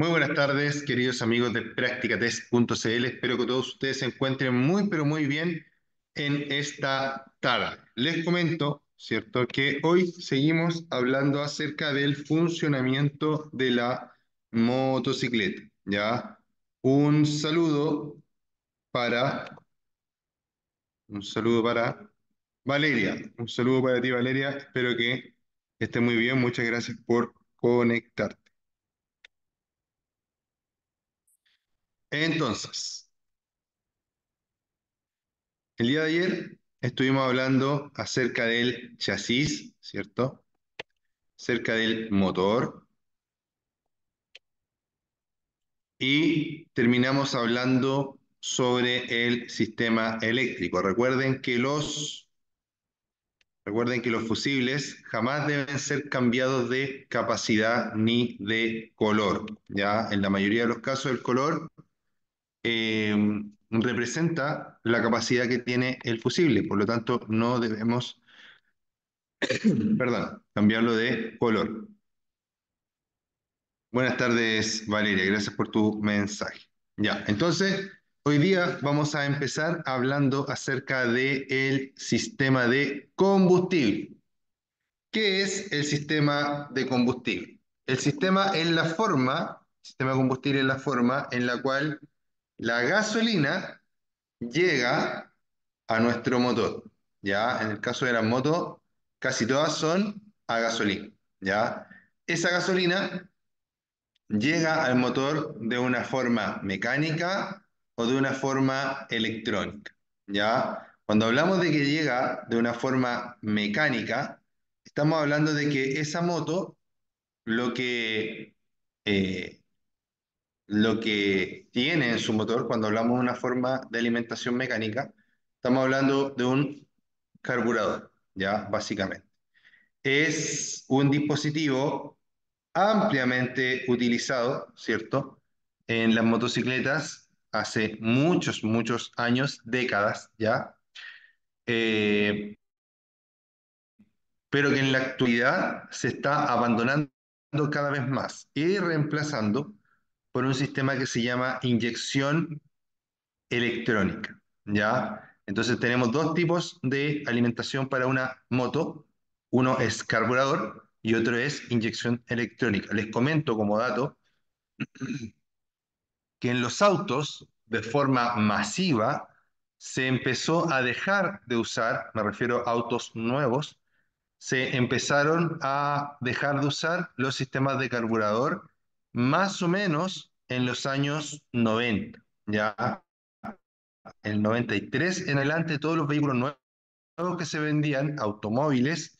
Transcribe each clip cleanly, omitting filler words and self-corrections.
Muy buenas tardes, queridos amigos de PrácticaTest.cl. Espero que todos ustedes se encuentren muy, pero muy bien en esta tarde. Les comento, ¿cierto?, que hoy seguimos hablando acerca del funcionamiento de la motocicleta, ¿ya? Un saludo para Valeria. Un saludo para ti, Valeria. Espero que estés muy bien. Muchas gracias por conectarte. Entonces, el día de ayer estuvimos hablando acerca del chasis, ¿cierto? Acerca del motor. Y terminamos hablando sobre el sistema eléctrico. Recuerden que los fusibles jamás deben ser cambiados de capacidad ni de color, ¿ya? En la mayoría de los casos el color representa la capacidad que tiene el fusible, por lo tanto no debemos perdón, cambiarlo de color. Buenas tardes, Valeria, gracias por tu mensaje. Ya, entonces hoy día vamos a empezar hablando acerca del sistema de combustible. ¿Qué es el sistema de combustible? El sistema de combustible es la forma en la cual la gasolina llega a nuestro motor, ¿ya? En el caso de las motos, casi todas son a gasolina, ¿ya? Esa gasolina llega al motor de una forma mecánica o de una forma electrónica, ¿ya? Cuando hablamos de que llega de una forma mecánica, estamos hablando de que esa moto, lo que tiene en su motor, cuando hablamos de una forma de alimentación mecánica, estamos hablando de un carburador, ¿ya? Básicamente. Es un dispositivo ampliamente utilizado, ¿cierto?, en las motocicletas hace muchos, muchos años, décadas, ¿ya? Pero que en la actualidad se está abandonando cada vez más y reemplazando por un sistema que se llama inyección electrónica, ¿ya? Entonces tenemos dos tipos de alimentación para una moto. Uno es carburador y otro es inyección electrónica. Les comento como dato que en los autos, de forma masiva, se empezó a dejar de usar, me refiero a autos nuevos, se empezaron a dejar de usar los sistemas de carburador más o menos en los años 90, ya el 93 en adelante. Todos los vehículos nuevos que se vendían, automóviles,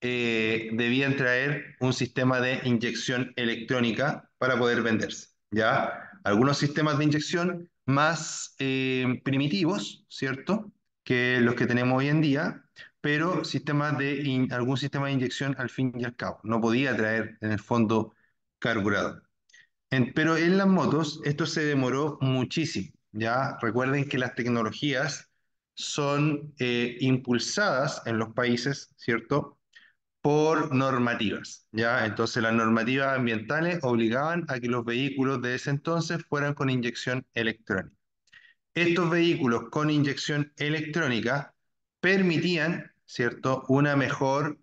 debían traer un sistema de inyección electrónica para poder venderse, ya. Algunos sistemas de inyección más primitivos, ¿cierto?, que los que tenemos hoy en día, pero algún sistema de inyección al fin y al cabo no podía traer en el fondo carburador. Pero en las motos esto se demoró muchísimo, ¿ya? Recuerden que las tecnologías son impulsadas en los países, ¿cierto?, por normativas, ¿ya? Entonces las normativas ambientales obligaban a que los vehículos de ese entonces fueran con inyección electrónica. Estos vehículos con inyección electrónica permitían, ¿cierto?, una mejor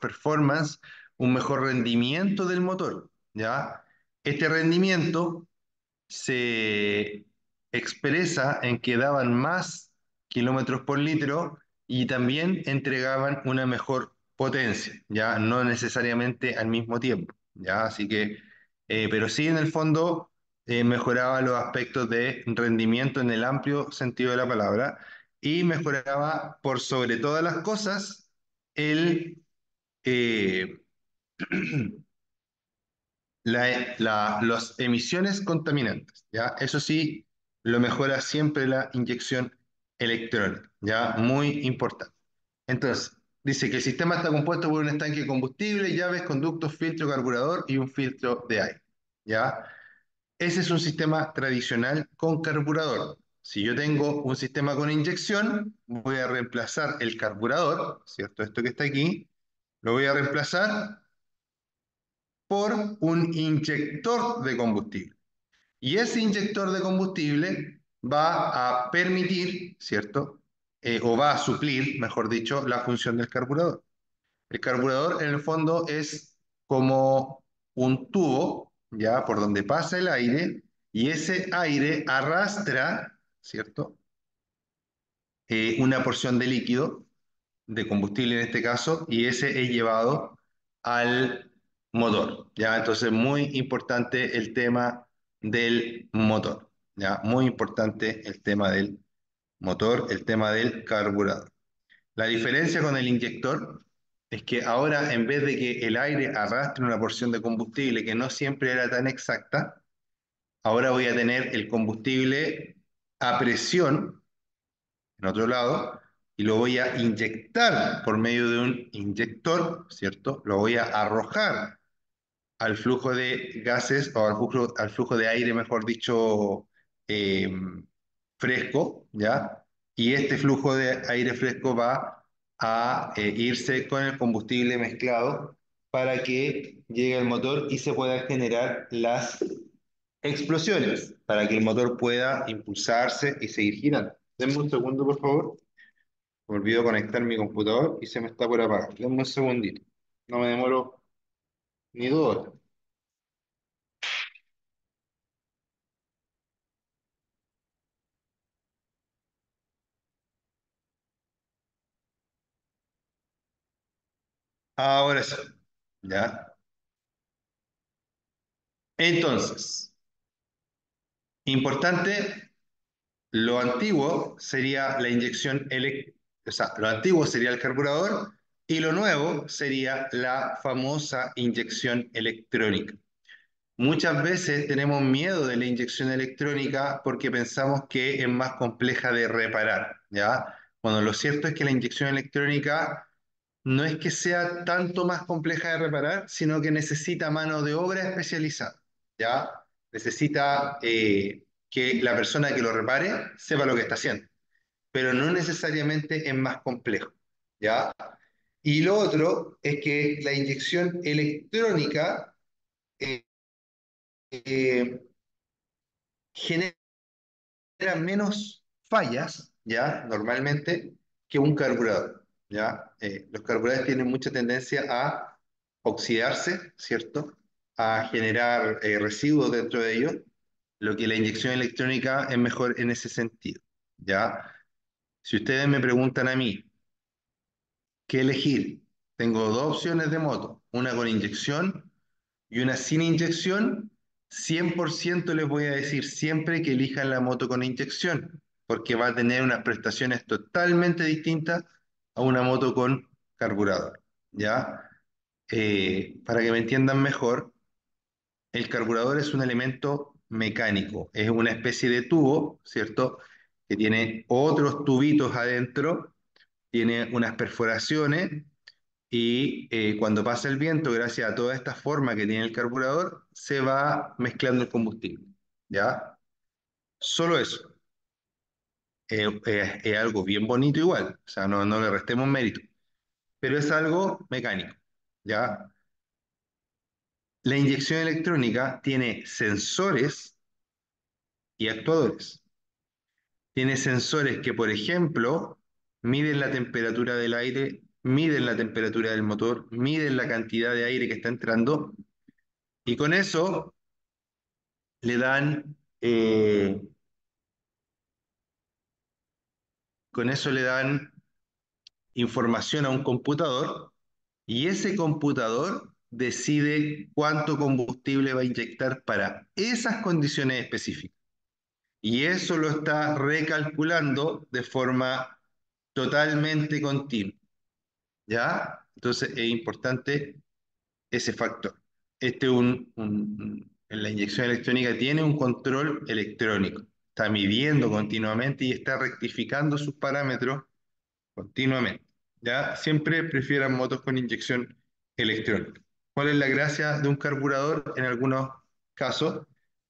performance, un mejor rendimiento del motor, ¿ya? Este rendimiento se expresa en que daban más kilómetros por litro y también entregaban una mejor potencia, ¿ya? No necesariamente al mismo tiempo, ¿ya? Así que, pero sí, en el fondo, mejoraba los aspectos de rendimiento en el amplio sentido de la palabra, y mejoraba por sobre todas las cosas las emisiones contaminantes, ¿ya? Eso sí, lo mejora siempre la inyección electrónica, ¿ya? Muy importante. Entonces, dice que el sistema está compuesto por un estanque de combustible, llaves, conductos, filtro, carburador y un filtro de aire, ¿ya? Ese es un sistema tradicional con carburador. Si yo tengo un sistema con inyección, voy a reemplazar el carburador, ¿cierto? Esto que está aquí, Lo voy a reemplazar por un inyector de combustible. Y ese inyector de combustible va a permitir, ¿cierto? O va a suplir, mejor dicho, la función del carburador. El carburador, en el fondo, es como un tubo, ¿ya? Por donde pasa el aire, y ese aire arrastra, ¿cierto? Una porción de líquido, de combustible en este caso, y ese es llevado al motor, ¿ya? Entonces, muy importante el tema del motor, ¿ya? Muy importante el tema del motor, el tema del carburador. La diferencia con el inyector es que ahora, en vez de que el aire arrastre una porción de combustible que no siempre era tan exacta, ahora voy a tener el combustible a presión en otro lado y lo voy a inyectar por medio de un inyector, ¿cierto? Lo voy a arrojar al flujo de gases o al flujo de aire, mejor dicho, fresco, ¿ya? Y este flujo de aire fresco va a irse con el combustible mezclado para que llegue al motor y se puedan generar las explosiones, para que el motor pueda impulsarse y seguir girando. Denme un segundo, por favor. Me olvidé conectar mi computador y se me está por apagar. Denme un segundito. No me demoro ni 2 horas. Ahora sí, ¿ya? Entonces, importante, lo antiguo sería la inyección eléctrica, o sea, lo antiguo sería el carburador y lo nuevo sería la famosa inyección electrónica. Muchas veces tenemos miedo de la inyección electrónica porque pensamos que es más compleja de reparar, ¿ya? Bueno, lo cierto es que la inyección electrónica no es que sea tanto más compleja de reparar, sino que necesita mano de obra especializada, ¿ya? Necesita que la persona que lo repare sepa lo que está haciendo, pero no necesariamente es más complejo, ¿ya? Y lo otro es que la inyección electrónica genera menos fallas, ¿ya? Normalmente, que un carburador. ¿Ya? Los carburadores tienen mucha tendencia a oxidarse, ¿cierto? A generar residuos dentro de ellos, lo que la inyección electrónica es mejor en ese sentido, ¿ya? Si ustedes me preguntan a mí, ¿qué elegir? Tengo 2 opciones de moto, una con inyección y una sin inyección. 100% les voy a decir siempre que elijan la moto con inyección, porque va a tener unas prestaciones totalmente distintas a una moto con carburador, ¿ya? Para que me entiendan mejor, el carburador es un elemento mecánico, es una especie de tubo, ¿cierto? Que tiene otros tubitos adentro, tiene unas perforaciones, y cuando pasa el viento, gracias a toda esta forma que tiene el carburador, se va mezclando el combustible, ¿ya? Solo eso. Es algo bien bonito igual, o sea, no le restemos mérito, pero es algo mecánico, ¿ya? La inyección electrónica tiene sensores y actuadores. Tiene sensores que, por ejemplo, miden la temperatura del aire, miden la temperatura del motor, miden la cantidad de aire que está entrando, y con eso le dan... le dan información a un computador y ese computador decide cuánto combustible va a inyectar para esas condiciones específicas. Y eso lo está recalculando de forma totalmente continua, ¿ya? Entonces es importante ese factor. La inyección electrónica tiene un control electrónico. Está midiendo continuamente y está rectificando sus parámetros continuamente, ¿ya? Siempre prefieran motos con inyección electrónica. ¿Cuál es la gracia de un carburador? En algunos casos,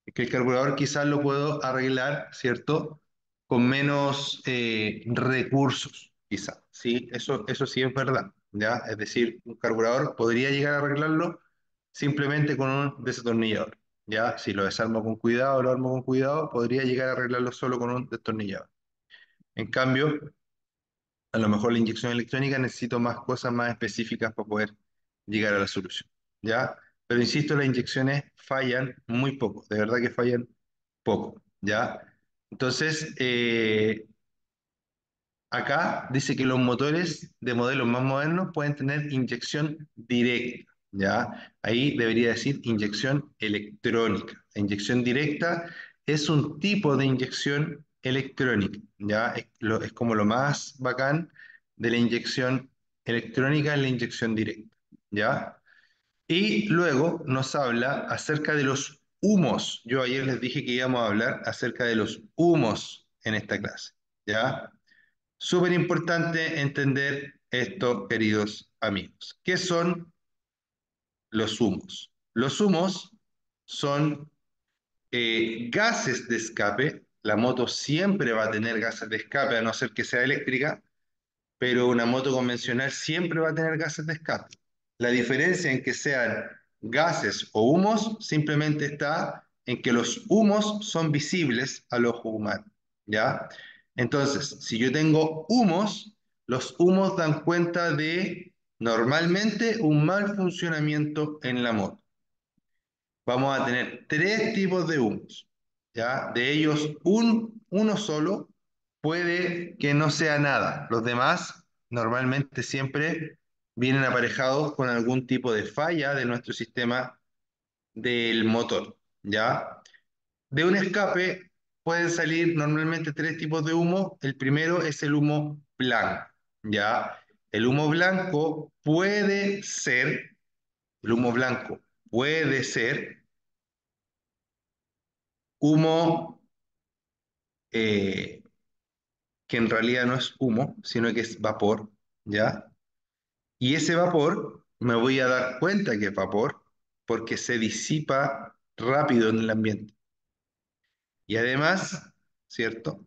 es que el carburador quizás lo puedo arreglar, ¿cierto? Con menos recursos, quizás, ¿sí? Eso sí es verdad, ¿ya? Es decir, un carburador podría llegar a arreglarlo simplemente con un destornillador, ¿ya? Si lo desarmo con cuidado, lo armo con cuidado, podría llegar a arreglarlo solo con un destornillador. En cambio, a lo mejor la inyección electrónica necesito más cosas más específicas para poder llegar a la solución, ¿ya? Pero insisto, las inyecciones fallan muy poco, de verdad que fallan poco, ¿ya? Entonces, acá dice que los motores de modelos más modernos pueden tener inyección directa, ¿ya? Ahí debería decir inyección electrónica. La inyección directa es un tipo de inyección electrónica, ¿ya? Es como lo más bacán de la inyección electrónica es la inyección directa, ¿ya? Y luego nos habla acerca de los humos. Yo ayer les dije que íbamos a hablar acerca de los humos en esta clase, ¿ya? Súper importante entender esto, queridos amigos. ¿Qué son los humos? Los humos son gases de escape. La moto siempre va a tener gases de escape, a no ser que sea eléctrica, pero una moto convencional siempre va a tener gases de escape. La diferencia en que sean gases o humos simplemente está en que los humos son visibles al ojo humano, ¿ya? Entonces, si yo tengo humos, los humos dan cuenta de, normalmente, un mal funcionamiento en la moto. Vamos a tener tres tipos de humos, ¿ya? De ellos, uno solo puede que no sea nada. Los demás, normalmente, siempre vienen aparejados con algún tipo de falla de nuestro sistema del motor, ¿ya? De un escape pueden salir normalmente tres tipos de humo. El primero es el humo blanco, ¿ya? El humo blanco puede ser, humo que en realidad no es humo, sino que es vapor, ¿ya? Y ese vapor, me voy a dar cuenta que es vapor, porque se disipa rápido en el ambiente. Y además, ¿cierto?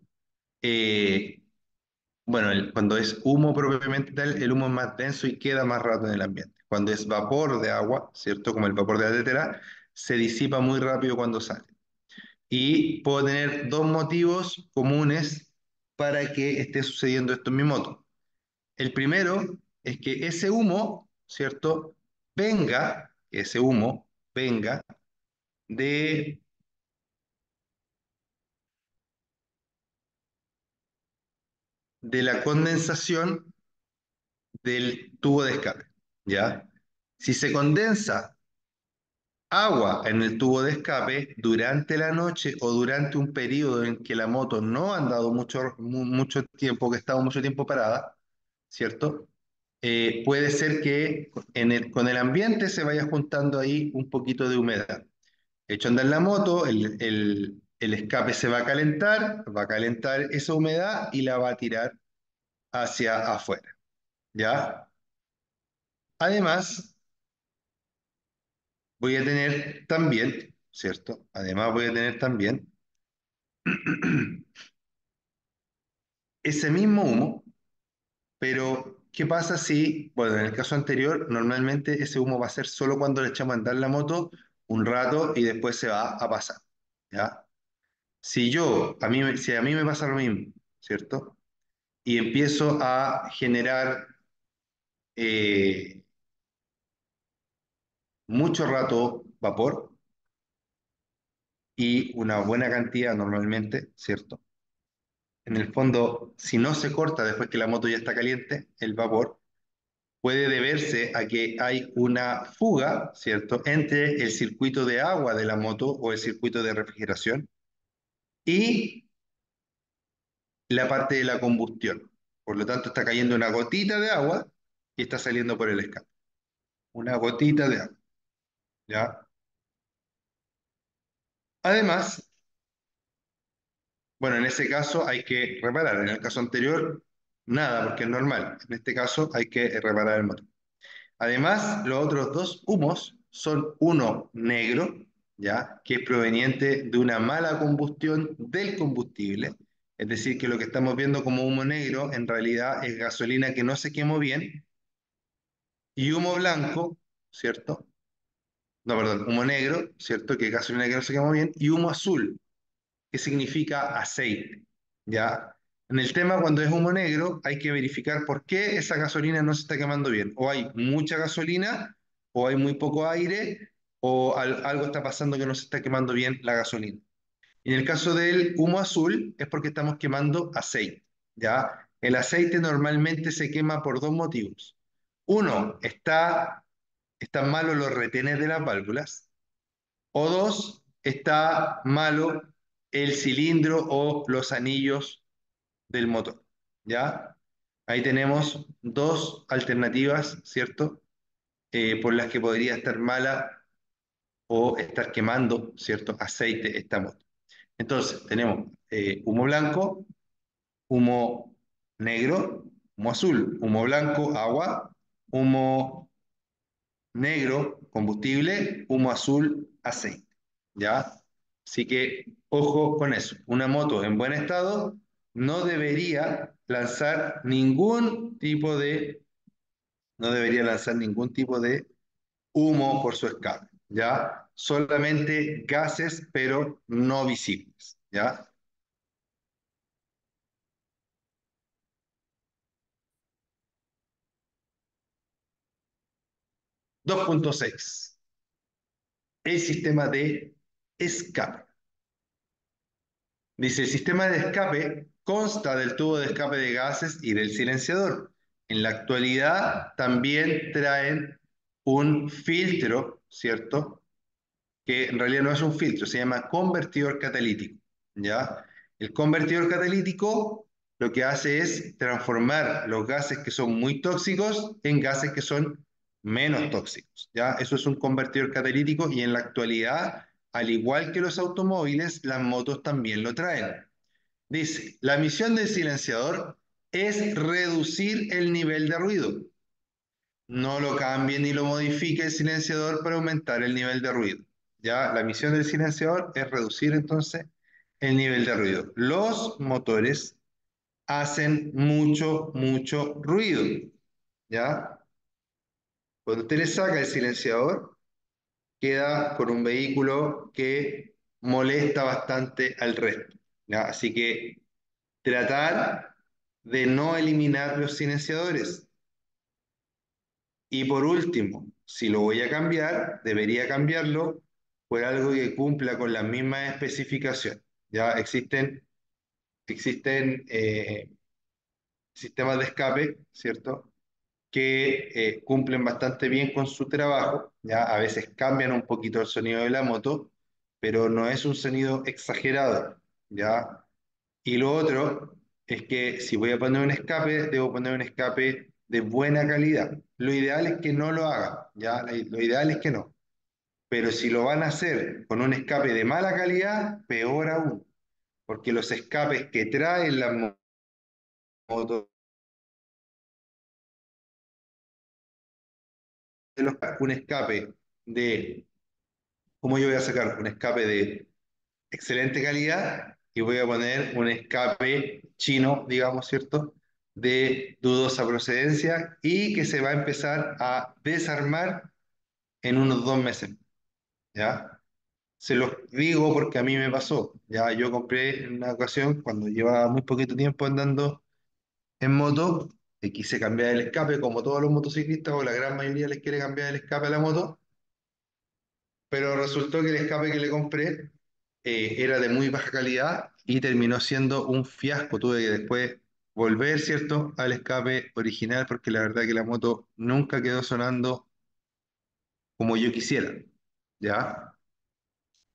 Cuando es humo propiamente tal, el humo es más denso y queda más rato en el ambiente. Cuando es vapor de agua, ¿cierto? Como el vapor de la tetera, se disipa muy rápido cuando sale. Y puedo tener dos motivos comunes para que esté sucediendo esto en mi moto. El primero es que ese humo, ¿cierto?, venga de la condensación del tubo de escape, ¿ya? Si se condensa agua en el tubo de escape durante la noche o durante un periodo en que la moto no ha andado mucho tiempo, que ha estado mucho tiempo parada, ¿cierto? Puede ser que con el ambiente se vaya juntando ahí un poquito de humedad. Hecho andar la moto, el escape se va a calentar esa humedad y la va a tirar hacia afuera, ¿ya? Además, voy a tener también, ¿cierto? Además voy a tener también ese mismo humo, pero ¿qué pasa si, en el caso anterior, normalmente ese humo va a ser solo cuando le echamos a andar la moto un rato y después se va a pasar, ¿ya? Si a mí me pasa lo mismo, ¿cierto? Y empiezo a generar mucho rato vapor y una buena cantidad normalmente, ¿cierto? En el fondo, si no se corta después que la moto ya está caliente, el vapor puede deberse a que hay una fuga, ¿cierto?, entre el circuito de agua de la moto o el circuito de refrigeración y la parte de la combustión. Por lo tanto, está cayendo una gotita de agua y está saliendo por el escape. Una gotita de agua, ¿ya? Además, en ese caso hay que reparar. En el caso anterior, nada, porque es normal. En este caso hay que reparar el motor. Además, los otros dos humos son uno negro, ¿ya?, que es proveniente de una mala combustión del combustible. Es decir, que lo que estamos viendo como humo negro en realidad es gasolina que no se quemó bien y humo blanco, ¿cierto? No, perdón, humo negro, ¿cierto? Que gasolina que no se quemó bien, y humo azul, que significa aceite, ¿ya? En el tema, cuando es humo negro, hay que verificar por qué esa gasolina no se está quemando bien. O hay mucha gasolina, o hay muy poco aire, o algo está pasando que no se está quemando bien la gasolina. En el caso del humo azul, es porque estamos quemando aceite, ¿ya? El aceite normalmente se quema por dos motivos. Uno, están malos los retenes de las válvulas. O dos, está malo el cilindro o los anillos del motor, ¿ya? Ahí tenemos dos alternativas, ¿cierto? Por las que podría estar mala o estar quemando, ¿cierto? Aceite esta moto. Entonces, tenemos humo blanco, humo negro, humo azul, humo blanco, agua, humo negro, combustible, humo azul, aceite, ¿ya? Así que, ojo con eso. Una moto en buen estado no debería lanzar ningún tipo de humo por su escape, ¿ya? Solamente gases, pero no visibles, ¿ya? .6. El sistema de escape. Dice, el sistema de escape consta del tubo de escape de gases y del silenciador. En la actualidad también traen un filtro, ¿cierto? Que en realidad no es un filtro, se llama convertidor catalítico, ¿ya? El convertidor catalítico lo que hace es transformar los gases que son muy tóxicos en gases que son menos tóxicos, ¿ya? Eso es un convertidor catalítico y en la actualidad, al igual que los automóviles, las motos también lo traen. Dice, la misión del silenciador es reducir el nivel de ruido. No lo cambie ni lo modifique el silenciador para aumentar el nivel de ruido, ¿ya? La misión del silenciador es reducir entonces el nivel de ruido. Los motores hacen mucho ruido, ¿ya? Cuando usted le saca el silenciador, queda con un vehículo que molesta bastante al resto, ¿ya? Así que tratar de no eliminar los silenciadores. Y por último, si lo voy a cambiar, debería cambiarlo por algo que cumpla con las mismas especificaciones, ¿ya? Existen sistemas de escape, ¿cierto?, que cumplen bastante bien con su trabajo, ¿ya? A veces cambian un poquito el sonido de la moto, pero no es un sonido exagerado, ¿ya? Y lo otro es que si voy a poner un escape, debo poner un escape de buena calidad. Lo ideal es que no lo haga, ¿ya? Lo ideal es que no. Pero si lo van a hacer con un escape de mala calidad, peor aún, porque los escapes que traen las motos ¿cómo yo voy a sacar un escape de excelente calidad y voy a poner un escape chino, digamos, ¿cierto?, de dudosa procedencia y que se va a empezar a desarmar en unos 2 meses, ¿ya? Se los digo porque a mí me pasó, ¿ya? Yo compré en una ocasión, cuando llevaba muy poquito tiempo andando en moto, le quise cambiar el escape, como todos los motociclistas, o la gran mayoría les quiere cambiar el escape a la moto, pero resultó que el escape que le compré era de muy baja calidad y terminó siendo un fiasco. Tuve que después volver, ¿cierto?, al escape original, porque la verdad es que la moto nunca quedó sonando como yo quisiera, ¿ya? O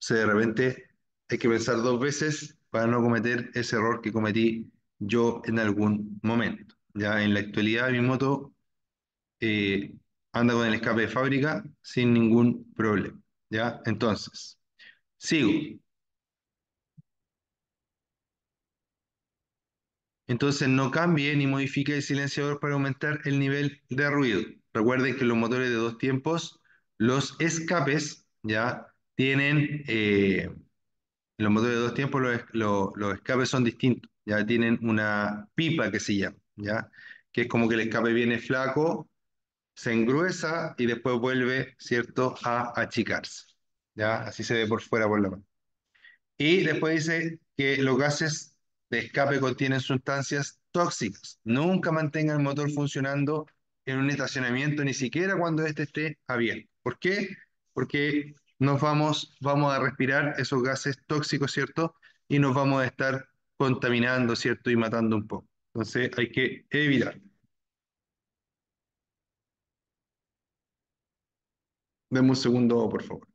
sea, de repente hay que pensar 2 veces para no cometer ese error que cometí yo en algún momento. Ya en la actualidad mi moto anda con el escape de fábrica sin ningún problema, ¿ya? Entonces, sigo. Entonces no cambie ni modifique el silenciador para aumentar el nivel de ruido. Recuerden que los motores de 2 tiempos, los escapes, ¿ya? Los motores de 2 tiempos, los escapes son distintos, ya tienen una pipa que se llama, ¿ya? Que es como que el escape viene flaco se engruesa y después vuelve, ¿cierto?, a achicarse. ¿Ya? Así se ve por fuera, por la mano. Y después dice que los gases de escape contienen sustancias tóxicas. Nunca mantenga el motor funcionando en un estacionamiento, ni siquiera cuando éste esté abierto. ¿Por qué? Porque nos vamos a respirar esos gases tóxicos, ¿cierto? Y nos vamos a estar contaminando, ¿cierto? Y matando un poco. Entonces hay que evitar. Deme un segundo, por favor.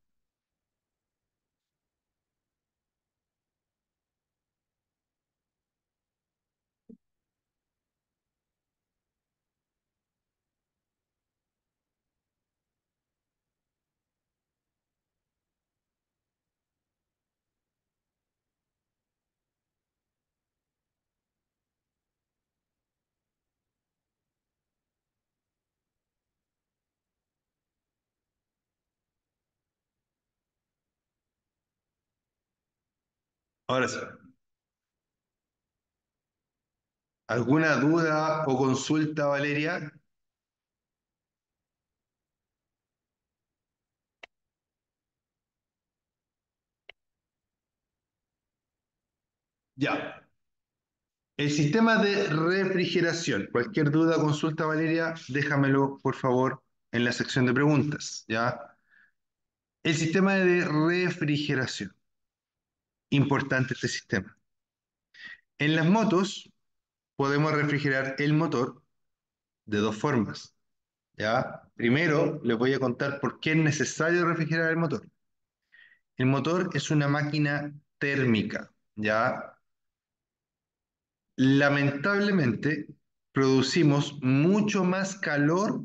Ahora sí. ¿Alguna duda o consulta, Valeria? Ya. El sistema de refrigeración. Cualquier duda o consulta, Valeria, déjamelo, por favor, en la sección de preguntas, ¿ya? El sistema de refrigeración. Importante este sistema. En las motos podemos refrigerar el motor de dos formas, ¿ya? Primero les voy a contar por qué es necesario refrigerar el motor. El motor es una máquina térmica, ¿ya? Lamentablemente producimos mucho más calor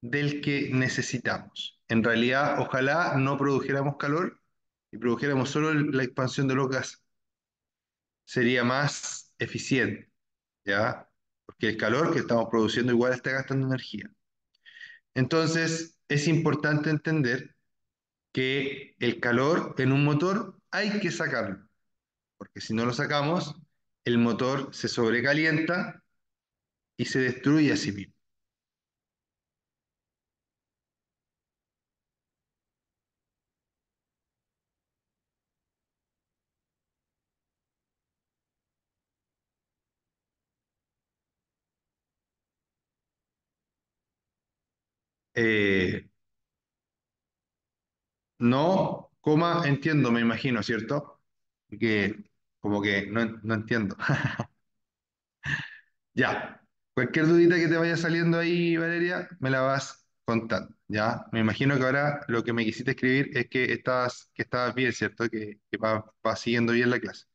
del que necesitamos. En realidad, ojalá no produjéramos calor y produjéramos solo la expansión de los gases, sería más eficiente, ¿ya? Porque el calor que estamos produciendo igual está gastando energía. Entonces, es importante entender que el calor en un motor hay que sacarlo, porque si no lo sacamos, el motor se sobrecalienta y se destruye a sí mismo. No, coma, entiendo, me imagino, ¿cierto? Que como que no entiendo. Ya, cualquier dudita que te vaya saliendo ahí, Valeria, me la vas contando, ¿ya? Me imagino que ahora lo que me quisiste escribir es que estabas bien, ¿cierto? Que va siguiendo bien la clase.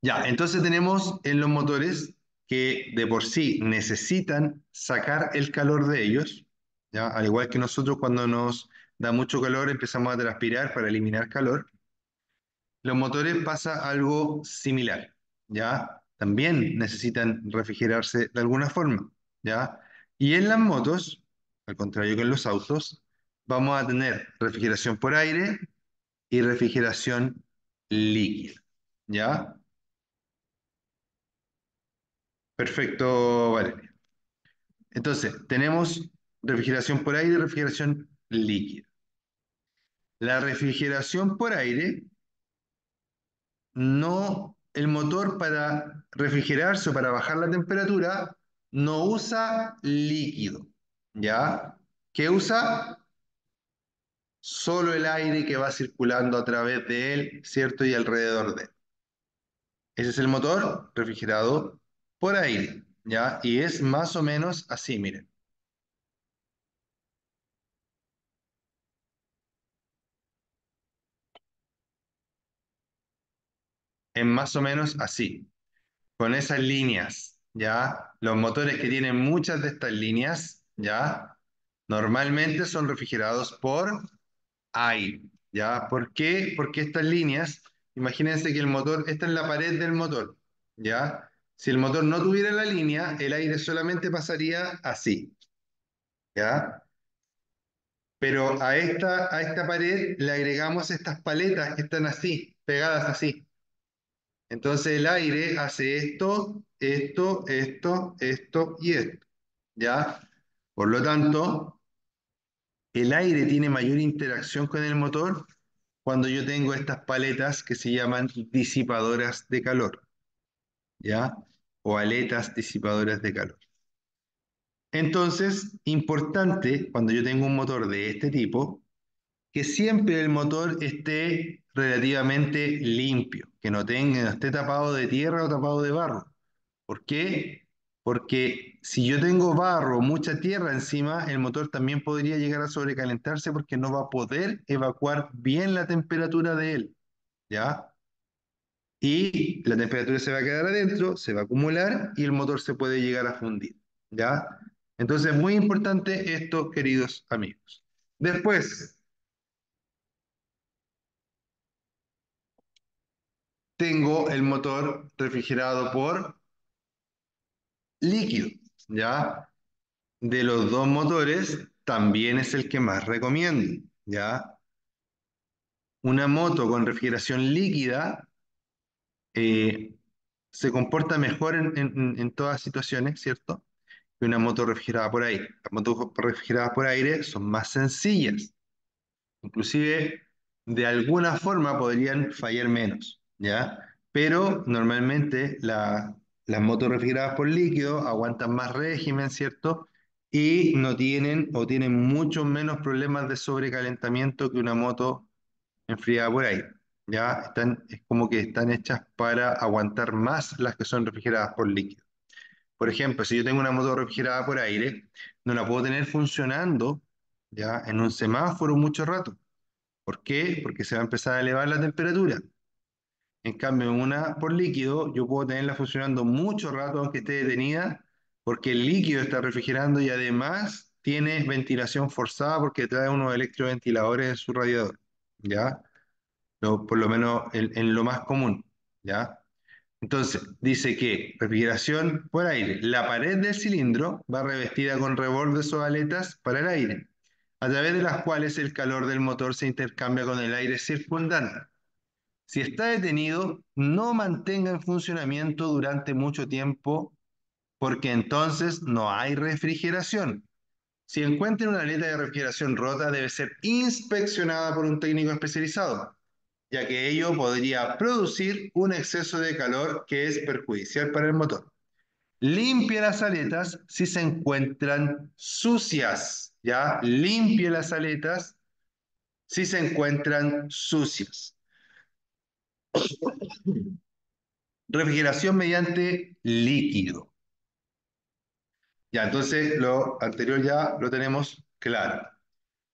Ya, entonces tenemos en los motores que de por sí necesitan sacar el calor de ellos, ¿ya? Al igual que nosotros cuando nos da mucho calor empezamos a transpirar para eliminar calor, los motores pasa algo similar, ¿ya? También necesitan refrigerarse de alguna forma, ¿ya? Y en las motos, al contrario que en los autos, vamos a tener refrigeración por aire y refrigeración líquida, ¿ya? Perfecto, Valeria. Entonces, tenemos refrigeración por aire y refrigeración líquida. La refrigeración por aire, no, el motor para refrigerarse o para bajar la temperatura no usa líquido, ¿ya? ¿Qué usa? Solo el aire que va circulando a través de él, ¿cierto? Y alrededor de él. Ese es el motor refrigerado por aire, ¿ya? Y es más o menos así, miren. Es más o menos así, con esas líneas, ¿ya? Los motores que tienen muchas de estas líneas, ¿ya? Normalmente son refrigerados por aire, ¿ya? ¿Por qué? Porque estas líneas, imagínense que el motor, esta es la pared del motor, ¿ya? Si el motor no tuviera la línea, el aire solamente pasaría así, ¿ya? Pero a esta pared le agregamos estas paletas que están así, pegadas así. Entonces el aire hace esto, esto, esto, esto y esto, ¿ya? Por lo tanto, el aire tiene mayor interacción con el motor cuando yo tengo estas paletas que se llaman disipadoras de calor, ¿ya? O aletas disipadoras de calor. Entonces, importante, cuando yo tengo un motor de este tipo, que siempre el motor esté relativamente limpio, que no esté tapado de tierra o tapado de barro. ¿Por qué? Porque si yo tengo barro, mucha tierra encima, el motor también podría llegar a sobrecalentarse porque no va a poder evacuar bien la temperatura de él, ¿ya? Y la temperatura se va a quedar adentro, se va a acumular y el motor se puede llegar a fundir, ¿ya? Entonces, muy importante esto, queridos amigos. Después, tengo el motor refrigerado por líquido, ¿ya? De los dos motores, también es el que más recomiendo, ¿ya? Una moto con refrigeración líquida se comporta mejor en todas situaciones, ¿cierto? Que una moto refrigerada por aire. Las motos refrigeradas por aire son más sencillas. Inclusive, de alguna forma podrían fallar menos, ¿ya? Pero normalmente las motos refrigeradas por líquido aguantan más régimen, ¿cierto? Y no tienen o tienen mucho menos problemas de sobrecalentamiento que una moto enfriada por aire, ¿ya? Es como que están hechas para aguantar más las que son refrigeradas por líquido. Por ejemplo, si yo tengo una moto refrigerada por aire, no la puedo tener funcionando, ¿ya? En un semáforo mucho rato. ¿Por qué? Porque se va a empezar a elevar la temperatura. En cambio, una por líquido, yo puedo tenerla funcionando mucho rato aunque esté detenida, porque el líquido está refrigerando y además tiene ventilación forzada porque trae unos electroventiladores en su radiador, ¿ya? Por lo menos en lo más común, ¿ya? Entonces, dice que refrigeración por aire. La pared del cilindro va revestida con rebordes o aletas para el aire, a través de las cuales el calor del motor se intercambia con el aire circundante. Si está detenido, no mantenga en funcionamiento durante mucho tiempo, porque entonces no hay refrigeración. Si encuentra una aleta de refrigeración rota, debe ser inspeccionada por un técnico especializado, ya que ello podría producir un exceso de calor que es perjudicial para el motor. Limpie las aletas si se encuentran sucias, ¿ya? Limpie las aletas si se encuentran sucias. Refrigeración mediante líquido. Ya, entonces lo anterior ya lo tenemos claro.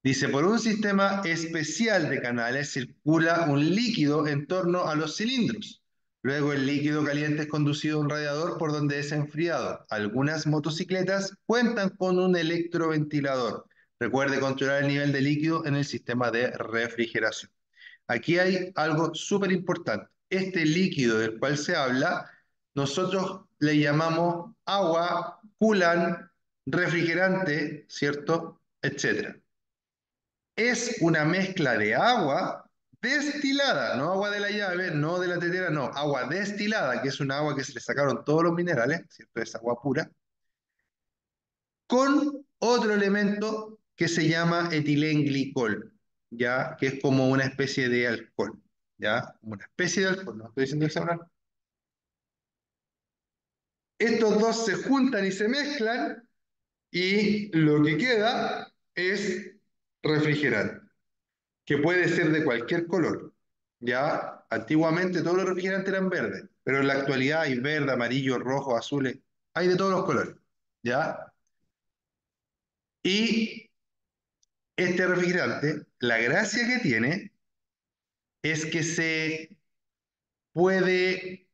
Dice, por un sistema especial de canales circula un líquido en torno a los cilindros. Luego el líquido caliente es conducido a un radiador por donde es enfriado. Algunas motocicletas cuentan con un electroventilador. Recuerde controlar el nivel de líquido en el sistema de refrigeración. Aquí hay algo súper importante. Este líquido del cual se habla, nosotros le llamamos agua, coolant, refrigerante, ¿cierto? Etcétera. Es una mezcla de agua destilada, no agua de la llave, no de la tetera, no. Agua destilada, que es un agua que se le sacaron todos los minerales, ¿cierto? Es agua pura. Con otro elemento que se llama etilenglicol, ¿ya? Que es como una especie de alcohol, ¿ya? Como una especie de alcohol, no estoy diciendo que sea un alcohol. Estos dos se juntan y se mezclan, y lo que queda es refrigerante, que puede ser de cualquier color, ¿ya? Antiguamente todos los refrigerantes eran verdes, pero en la actualidad hay verde, amarillo, rojo, azul, hay de todos los colores, ¿ya? Y este refrigerante, la gracia que tiene es que se puede,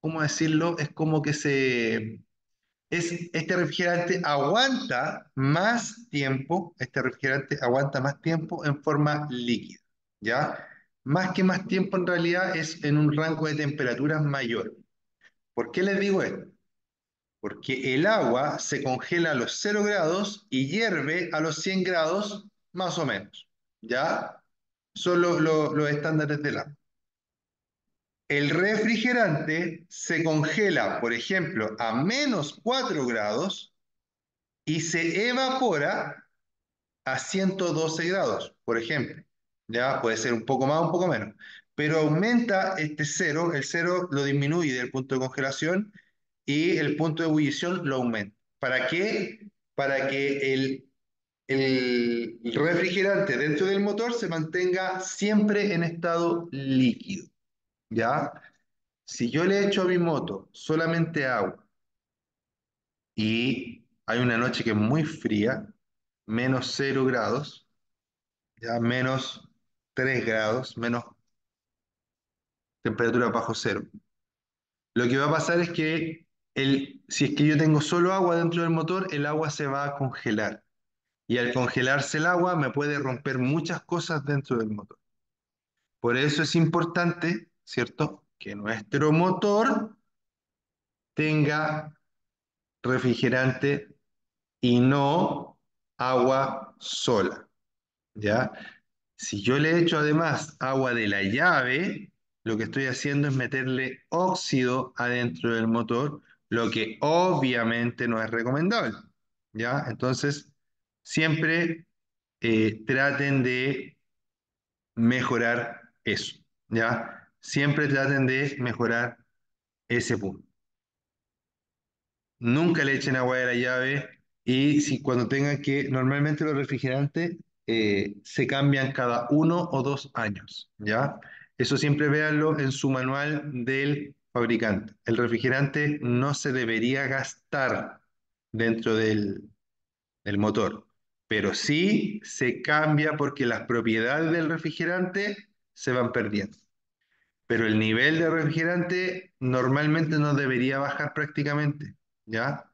¿cómo decirlo? Es como que este refrigerante aguanta más tiempo, en forma líquida, ¿ya? Más que más tiempo en realidad es en un rango de temperaturas mayor. ¿Por qué les digo esto? Porque el agua se congela a los 0 grados y hierve a los 100 grados, más o menos, ¿ya? Son los estándares del agua. El refrigerante se congela, por ejemplo, a menos 4 grados y se evapora a 112 grados, por ejemplo. Ya puede ser un poco más, un poco menos. Pero aumenta este cero, el cero lo disminuye del punto de congelación y el punto de ebullición lo aumenta. ¿Para qué? Para que el refrigerante dentro del motor se mantenga siempre en estado líquido. ¿Ya? Si yo le echo a mi moto solamente agua y hay una noche que es muy fría, menos 0 grados, ya menos 3 grados, menos temperatura bajo cero. Lo que va a pasar es que si es que yo tengo solo agua dentro del motor, el agua se va a congelar. Y al congelarse el agua me puede romper muchas cosas dentro del motor. Por eso es importante, ¿cierto?, que nuestro motor tenga refrigerante y no agua sola, ¿ya? Si yo le echo además agua de la llave, lo que estoy haciendo es meterle óxido adentro del motor, lo que obviamente no es recomendable, ¿ya? Entonces, siempre traten de mejorar eso, ¿ya? Siempre traten de mejorar ese punto. Nunca le echen agua de la llave y si cuando tengan que, normalmente los refrigerantes se cambian cada 1 o 2 años, ¿ya? Eso siempre véanlo en su manual del fabricante. El refrigerante no se debería gastar dentro del motor, pero sí se cambia porque las propiedades del refrigerante se van perdiendo. Pero el nivel de refrigerante normalmente no debería bajar prácticamente, ¿ya?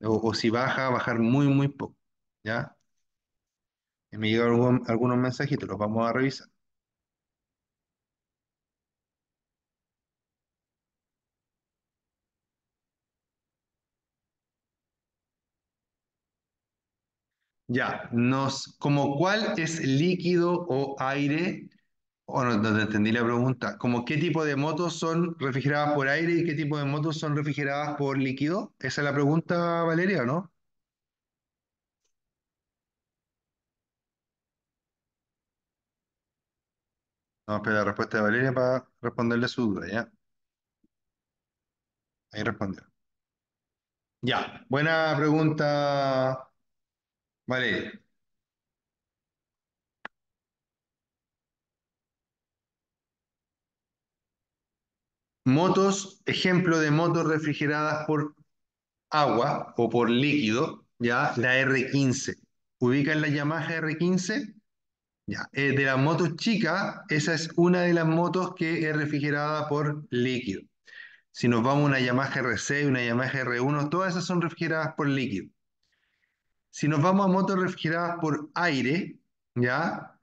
O si baja, bajar muy, muy poco, ¿ya? Me llegaron algunos mensajitos, los vamos a revisar. Ya, como cuál es líquido o aire, o no entendí la pregunta, como qué tipo de motos son refrigeradas por aire y qué tipo de motos son refrigeradas por líquido. Esa es la pregunta, Valeria, ¿no? Vamos a esperar la respuesta de Valeria para responderle su duda, ¿ya? Ahí respondió. Ya, buena pregunta, Valeria. Motos, ejemplo de motos refrigeradas por agua o por líquido, ya, la R15. ¿Ubican la Yamaha R15? Ya, de las motos chicas, esa es una de las motos que es refrigerada por líquido. Si nos vamos a una Yamaha R6, una Yamaha R1, todas esas son refrigeradas por líquido. Si nos vamos a motos refrigeradas por aire, ¿ya?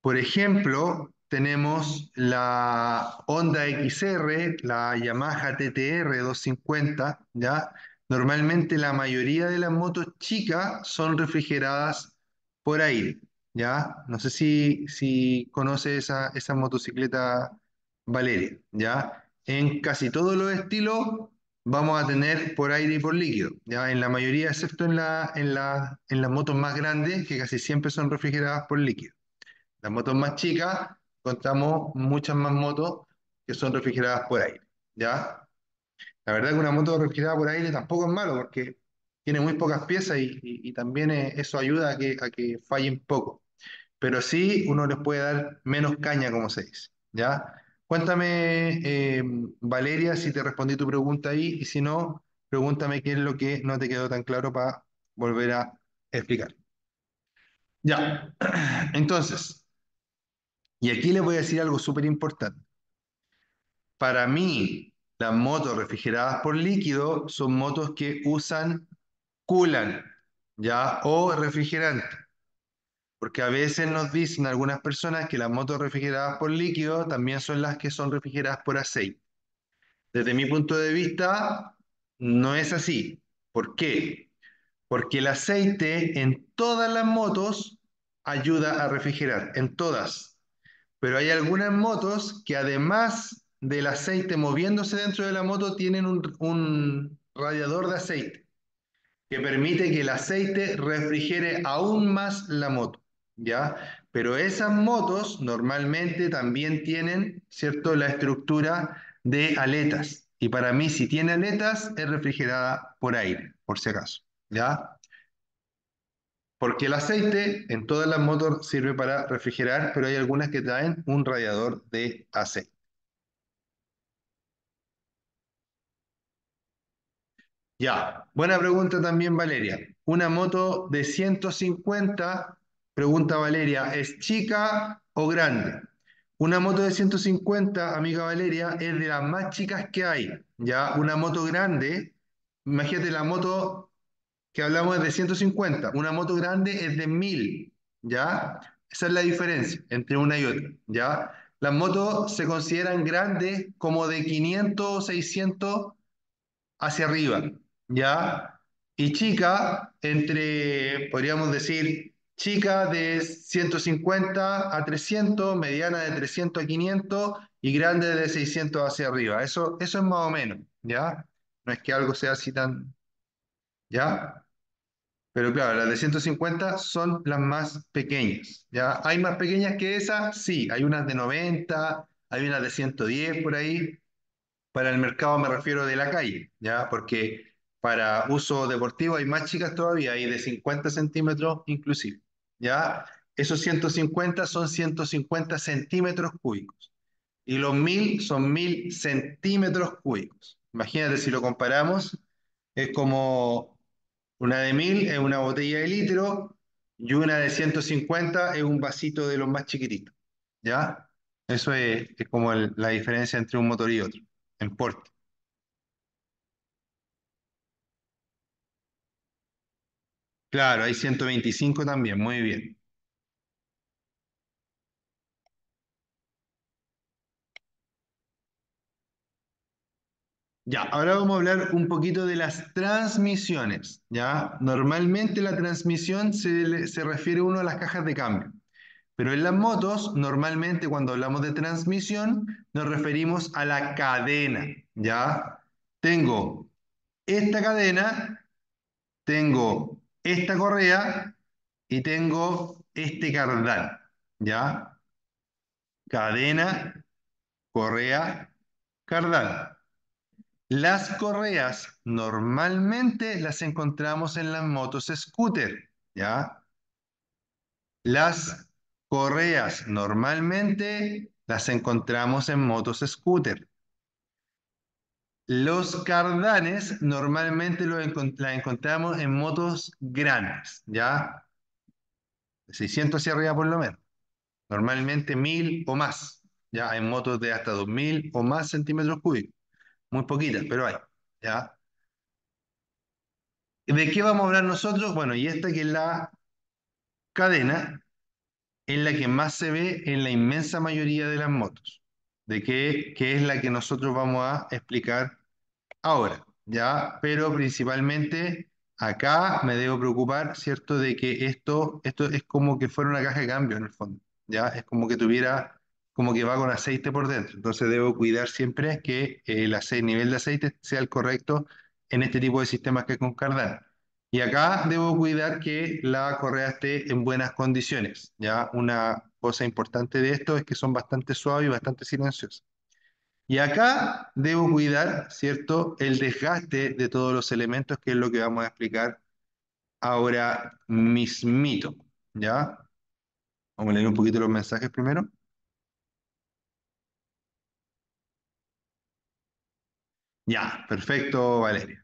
Por ejemplo, tenemos la Honda XR, la Yamaha TTR 250, ¿ya? Normalmente la mayoría de las motos chicas son refrigeradas por aire, ¿ya? No sé si conoce esa motocicleta, Valeria, ¿ya? En casi todos los estilos vamos a tener por aire y por líquido, ¿ya? En la mayoría, excepto en las motos más grandes, que casi siempre son refrigeradas por líquido. Las motos más chicas, contamos muchas más motos que son refrigeradas por aire, ¿ya? La verdad que una moto refrigerada por aire tampoco es malo, porque tiene muy pocas piezas y también eso ayuda a que fallen poco. Pero sí, uno les puede dar menos caña, como se dice, ¿ya? Cuéntame, Valeria, si te respondí tu pregunta ahí, y si no, pregúntame qué es lo que no te quedó tan claro para volver a explicar. Ya, entonces, y aquí les voy a decir algo súper importante. Para mí, las motos refrigeradas por líquido son motos que usan coolant, ¿ya? O refrigerante. Porque a veces nos dicen algunas personas que las motos refrigeradas por líquido también son las que son refrigeradas por aceite. Desde mi punto de vista, no es así. ¿Por qué? Porque el aceite en todas las motos ayuda a refrigerar, en todas. Pero hay algunas motos que además del aceite moviéndose dentro de la moto tienen un radiador de aceite. que permite que el aceite refrigere aún más la moto, ¿ya? Pero esas motos normalmente también tienen, ¿cierto?, la estructura de aletas. Y para mí, si tiene aletas, es refrigerada por aire, por si acaso, ¿ya? Porque el aceite en todas las motos sirve para refrigerar, pero hay algunas que traen un radiador de aceite. Ya, buena pregunta también, Valeria. ¿Una moto de 150, pregunta Valeria, es chica o grande? Una moto de 150, amiga Valeria, es de las más chicas que hay. Ya, una moto grande, imagínate la moto que hablamos es de 150, una moto grande es de 1000, ¿ya? Esa es la diferencia entre una y otra, ¿ya? Las motos se consideran grandes como de 500 o 600 hacia arriba, ¿ya? Y chica, entre, podríamos decir, chica de 150 a 300, mediana de 300 a 500 y grande de 600 hacia arriba. Eso es más o menos, ¿ya? No es que algo sea así tan, ¿ya? Pero claro, las de 150 son las más pequeñas, ¿ya? ¿Hay más pequeñas que esas? Sí, hay unas de 90, hay unas de 110 por ahí. Para el mercado me refiero de la calle, ¿ya? Porque para uso deportivo hay más chicas todavía, hay de 50 centímetros inclusive, ¿ya? Esos 150 son 150 centímetros cúbicos. Y los 1000 son 1000 centímetros cúbicos. Imagínate si lo comparamos, es como una de 1000 es una botella de litro y una de 150 es un vasito de los más chiquititos, ¿ya? Eso es como la diferencia entre un motor y otro. En porte. Claro, hay 125 también, muy bien. Ya, ahora vamos a hablar un poquito de las transmisiones, ¿ya? Normalmente la transmisión se refiere uno a las cajas de cambio. Pero en las motos, normalmente cuando hablamos de transmisión, nos referimos a la cadena, ¿ya? Tengo esta cadena, tengo esta correa y tengo este cardán, ¿ya? Cadena, correa, cardán. Las correas normalmente las encontramos en las motos scooter, ¿ya? Las correas normalmente las encontramos en motos scooter. Los cardanes normalmente las encontramos en motos grandes, ¿ya? 600 hacia arriba por lo menos. Normalmente 1000 o más, ¿ya? Hay motos de hasta 2000 o más centímetros cúbicos. Muy poquitas, pero hay, ¿ya? ¿De qué vamos a hablar nosotros? Bueno, y esta que es la cadena, es la que más se ve en la inmensa mayoría de las motos, que es la que nosotros vamos a explicar ahora, ¿ya? Pero principalmente acá me debo preocupar, ¿cierto? De que esto es como que fuera una caja de cambio en el fondo, ¿ya? Es como que tuviera, como que va con aceite por dentro. Entonces debo cuidar siempre que el nivel de aceite sea el correcto en este tipo de sistemas que es con cardán. Y acá debo cuidar que la correa esté en buenas condiciones, ¿ya? Una cosa importante de esto es que son bastante suaves y bastante silenciosas. Y acá debo cuidar, ¿cierto?, el desgaste de todos los elementos, que es lo que vamos a explicar ahora mismito, ¿ya? Vamos a leer un poquito los mensajes primero. Ya, perfecto, Valeria.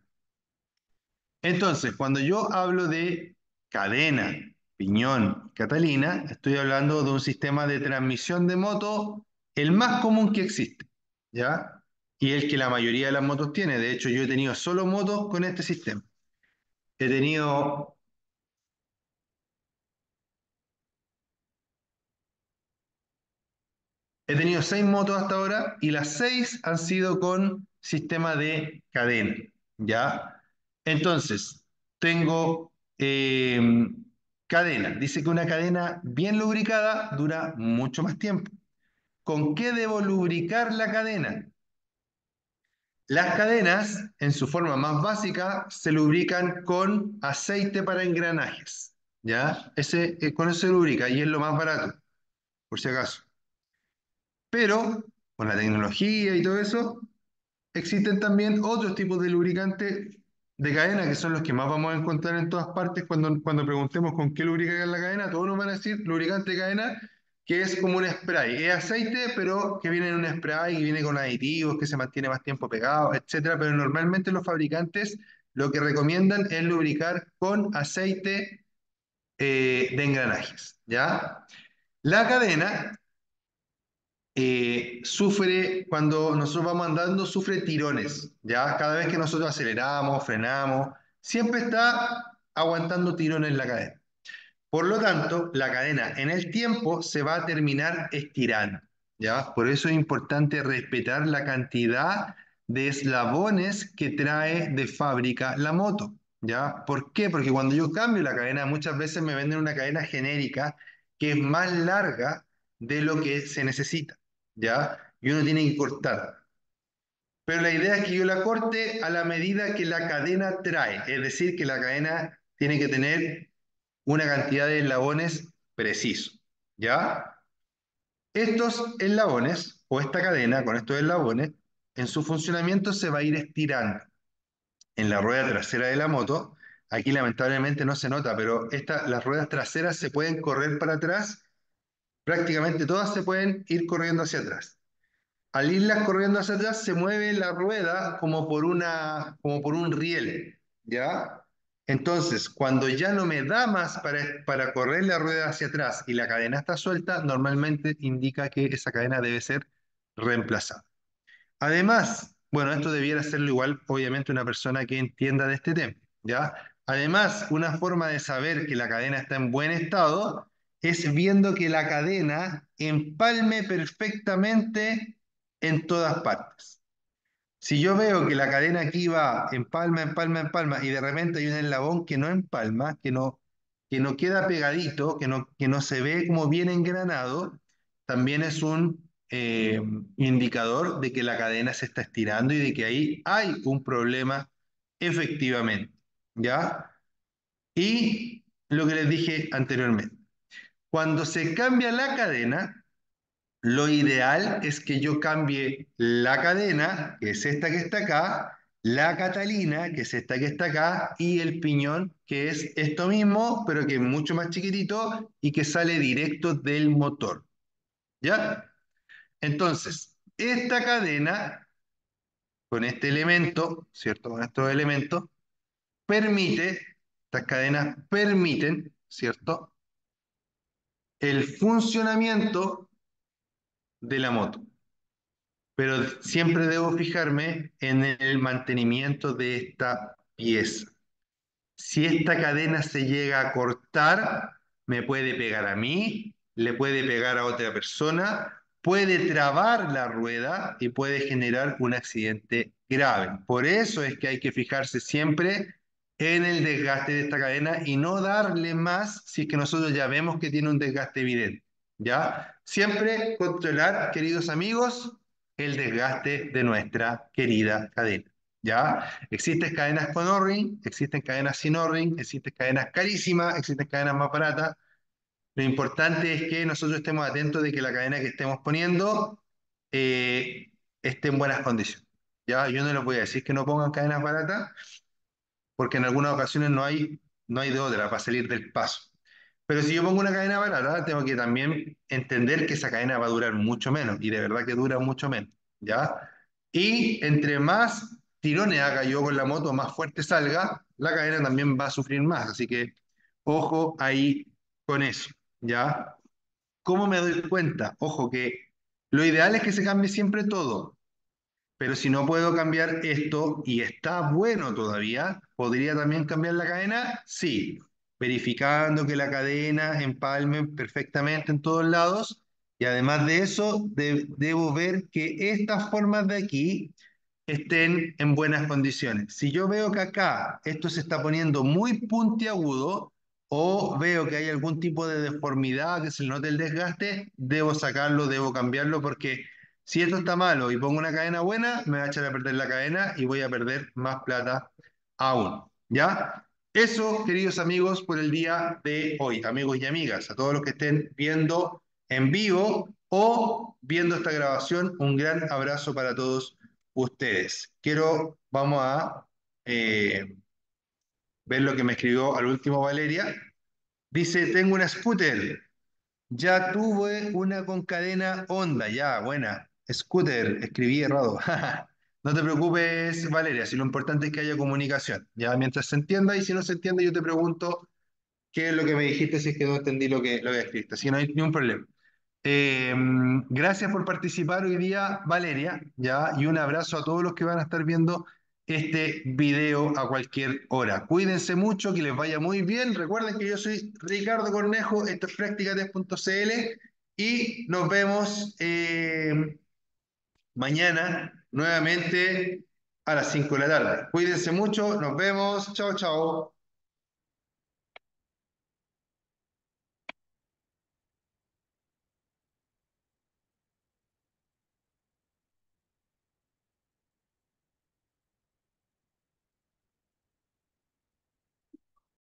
Entonces, cuando yo hablo de cadena, piñón, catalina, estoy hablando de un sistema de transmisión de moto, el más común que existe, ¿ya? Y el que la mayoría de las motos tiene. De hecho, yo he tenido solo motos con este sistema. He tenido... He tenido 6 motos hasta ahora y las 6 han sido con sistema de cadena, ¿ya? Entonces, tengo cadena. Dice que una cadena bien lubricada dura mucho más tiempo. ¿Con qué debo lubricar la cadena? Las cadenas, en su forma más básica, se lubrican con aceite para engranajes, ¿ya? Con eso se lubrica y es lo más barato, por si acaso. Pero, con la tecnología y todo eso, existen también otros tipos de lubricante de cadena, que son los que más vamos a encontrar en todas partes. Cuando preguntemos con qué lubrica la cadena, todos nos van a decir lubricante de cadena, que es como un spray, es aceite, pero que viene en un spray, que viene con aditivos, que se mantiene más tiempo pegado, etcétera. Pero normalmente los fabricantes lo que recomiendan es lubricar con aceite de engranajes, ¿ya? La cadena sufre, cuando nosotros vamos andando, sufre tirones, ¿ya? Cada vez que nosotros aceleramos, frenamos, siempre está aguantando tirones la cadena. Por lo tanto, la cadena en el tiempo se va a terminar estirando, ¿ya? Por eso es importante respetar la cantidad de eslabones que trae de fábrica la moto, ¿ya? ¿Por qué? Porque cuando yo cambio la cadena, muchas veces me venden una cadena genérica que es más larga de lo que se necesita, ¿ya? Y uno tiene que cortar. Pero la idea es que yo la corte a la medida que la cadena trae, es decir, que la cadena tiene que tener una cantidad de eslabones precisos, ¿ya? Estos eslabones, o esta cadena con estos eslabones, en su funcionamiento se va a ir estirando. En la rueda trasera de la moto, aquí lamentablemente no se nota, pero las ruedas traseras se pueden correr para atrás, prácticamente todas se pueden ir corriendo hacia atrás. Al irlas corriendo hacia atrás, se mueve la rueda como por un riel, ¿ya? Entonces, cuando ya no me da más para correr la rueda hacia atrás y la cadena está suelta, normalmente indica que esa cadena debe ser reemplazada. Además, bueno, esto debiera hacerlo igual, obviamente, una persona que entienda de este tema, ¿ya? Además, una forma de saber que la cadena está en buen estado es viendo que la cadena empalme perfectamente en todas partes. Si yo veo que la cadena aquí va empalma, empalma, empalma, y de repente hay un eslabón que no empalma, que no queda pegadito, que no se ve como bien engranado, también es un indicador de que la cadena se está estirando y de que ahí hay un problema efectivamente, ¿ya? Y lo que les dije anteriormente, cuando se cambia la cadena, lo ideal es que yo cambie la cadena, que es esta que está acá, la catalina, que es esta que está acá, y el piñón, que es esto mismo, pero que es mucho más chiquitito y que sale directo del motor, ¿ya? Entonces, esta cadena, con este elemento, ¿cierto? Con estos elementos, estas cadenas permiten, ¿cierto?, el funcionamiento de la moto, pero siempre debo fijarme en el mantenimiento de esta pieza. Si esta cadena se llega a cortar, me puede pegar a mí, le puede pegar a otra persona, puede trabar la rueda y puede generar un accidente grave. Por eso es que hay que fijarse siempre en el desgaste de esta cadena y no darle más si es que nosotros ya vemos que tiene un desgaste evidente, ¿ya? Siempre controlar, queridos amigos, el desgaste de nuestra querida cadena, ¿ya? Existen cadenas con O-ring, existen cadenas sin O-ring, existen cadenas carísimas, existen cadenas más baratas. Lo importante es que nosotros estemos atentos de que la cadena que estemos poniendo esté en buenas condiciones, ¿ya? Yo no les voy a decir que no pongan cadenas baratas, porque en algunas ocasiones no hay de otra para salir del paso. Pero si yo pongo una cadena barata, tengo que también entender que esa cadena va a durar mucho menos, y de verdad que dura mucho menos, ¿ya? Y entre más tirones haga yo con la moto, más fuerte salga, la cadena también va a sufrir más, así que ojo ahí con eso, ¿ya? ¿Cómo me doy cuenta? Ojo, que lo ideal es que se cambie siempre todo, pero si no puedo cambiar esto y está bueno todavía, ¿podría también cambiar la cadena? Sí, verificando que la cadena empalme perfectamente en todos lados, y además de eso debo ver que estas formas de aquí estén en buenas condiciones. Si yo veo que acá esto se está poniendo muy puntiagudo, o veo que hay algún tipo de deformidad, que se note el desgaste, debo sacarlo, debo cambiarlo, porque Si esto está malo y pongo una cadena buena, me va a echar a perder la cadena y voy a perder más plata aún. ¿Ya? Eso, queridos amigos, por el día de hoy. Amigos y amigas, a todos los que estén viendo en vivo o viendo esta grabación, un gran abrazo para todos ustedes. Vamos a ver lo que me escribió al último Valeria. Dice, tengo una scooter. Ya tuve una con cadena Honda. Ya, buena. Scooter, escribí errado. No te preocupes, Valeria, si lo importante es que haya comunicación, ya, mientras se entienda, y si no se entiende yo te pregunto qué es lo que me dijiste, si es que no entendí lo que escribiste, así que no hay ningún problema. Gracias por participar hoy día, Valeria, ya, y un abrazo a todos los que van a estar viendo este video a cualquier hora. Cuídense mucho, que les vaya muy bien. Recuerden que yo soy Ricardo Cornejo, esto es PrácticaTest.cl, y nos vemos mañana nuevamente a las 5 de la tarde. Cuídense mucho, nos vemos, chao, chao.